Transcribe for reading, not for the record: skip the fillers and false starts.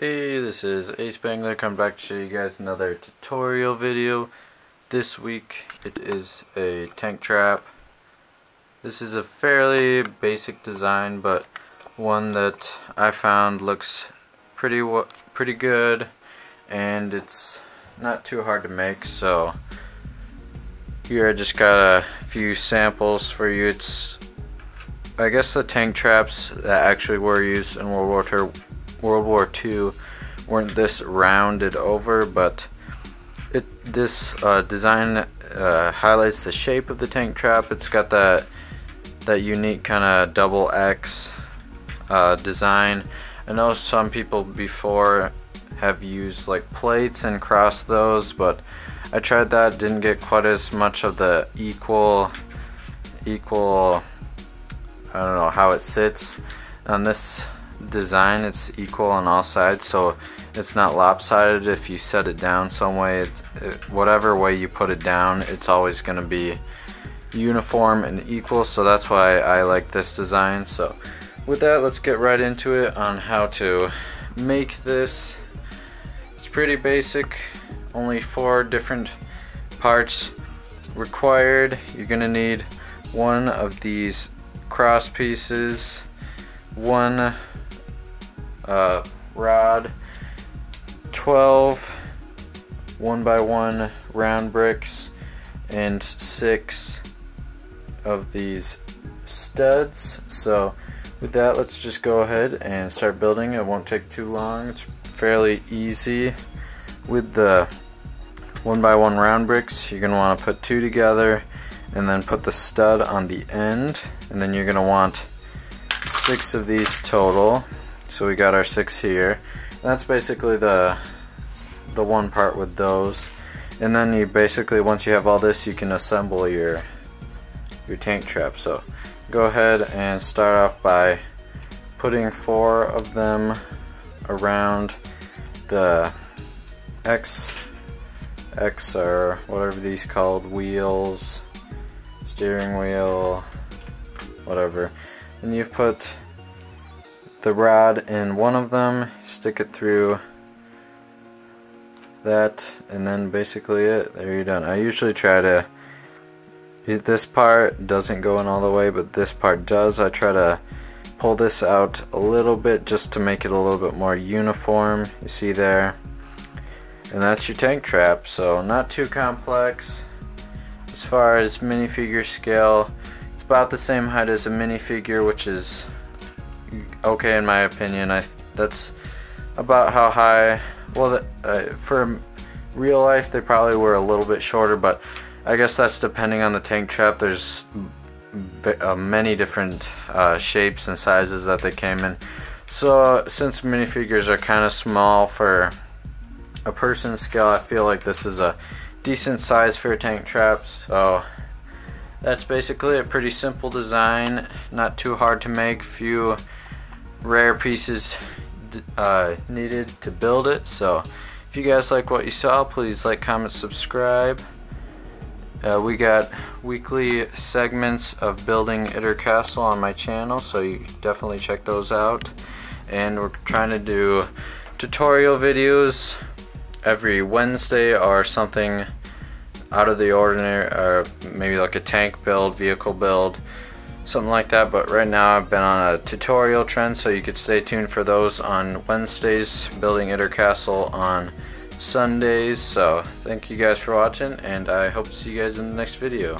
Hey, this is ASpengler coming back to show you guys another tutorial video. This week it is a tank trap. This is a fairly basic design, but one that I found looks pretty good, and it's not too hard to make. So here I just got a few samples for you. It's, I guess, the tank traps that actually were used in World War II weren't this rounded over, but this design highlights the shape of the tank trap. It's got that unique kind of double X design. I know some people before have used like plates and crossed those, but I tried that, didn't get quite as much of the equal, I don't know how it sits on this design. It's equal on all sides, so it's not lopsided. If you set it down some way, whatever way you put it down, it's always going to be uniform and equal. So that's why I like this design. So with that, let's get right into it on how to make this. It's pretty basic, only 4 different parts required. You're going to need one of these cross pieces, one rod, 12 1x1 round bricks, and 6 of these studs. So with that, let's just go ahead and start building. It won't take too long. It's fairly easy. With the 1x1 round bricks, you're going to want to put 2 together and then put the stud on the end, and then you're going to want 6 of these total. So we got our 6 here, and that's basically the one part with those. And then you basically, once you have all this, you can assemble your tank trap. So go ahead and start off by putting 4 of them around the X or whatever these called, wheels, steering wheel, whatever. And you put the rod in one of them, stick it through that, and then basically it, there you're done. I usually try to, this part doesn't go in all the way, but this part does. I try to pull this out a little bit just to make it a little bit more uniform, you see there. And that's your tank trap. So not too complex. As far as minifigure scale, about the same height as a minifigure, which is okay in my opinion. That's about how high, well, for real life they probably were a little bit shorter, but I guess that's depending on the tank trap. There's many different shapes and sizes that they came in. So since minifigures are kind of small for a person's scale, I feel like this is a decent size for a tank trap. So that's basically a pretty simple design, not too hard to make, few rare pieces needed to build it. So if you guys like what you saw, please like, comment, subscribe. We got weekly segments of building Itter Castle on my channel, so you definitely check those out. And we're trying to do tutorial videos every Wednesday or something out of the ordinary, or maybe like a tank build, vehicle build, something like that. But right now I've been on a tutorial trend, so you could stay tuned for those on Wednesdays, building Itter Castle on Sundays. So thank you guys for watching, and I hope to see you guys in the next video.